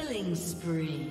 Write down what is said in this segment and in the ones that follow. Killing spree.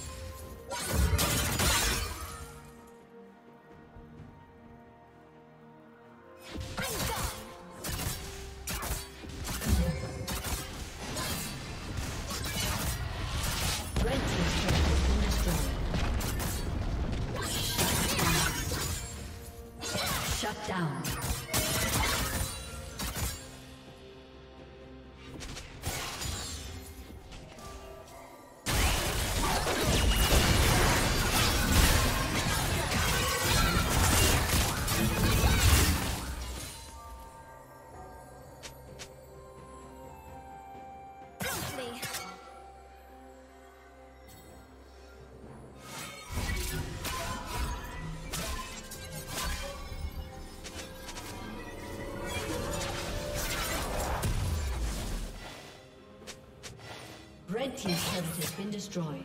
Red team's turret has been destroyed.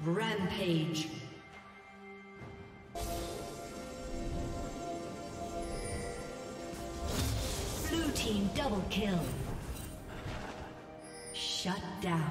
Rampage. Blue team double kill. Shut down.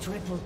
Triple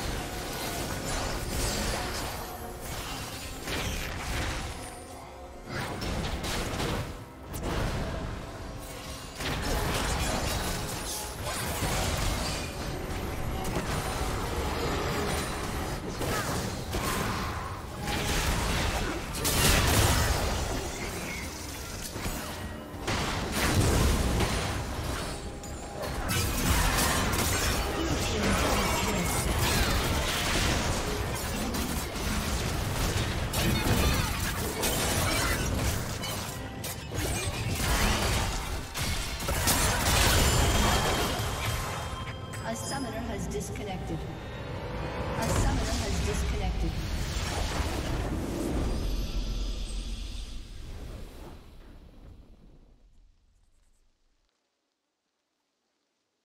Disconnected.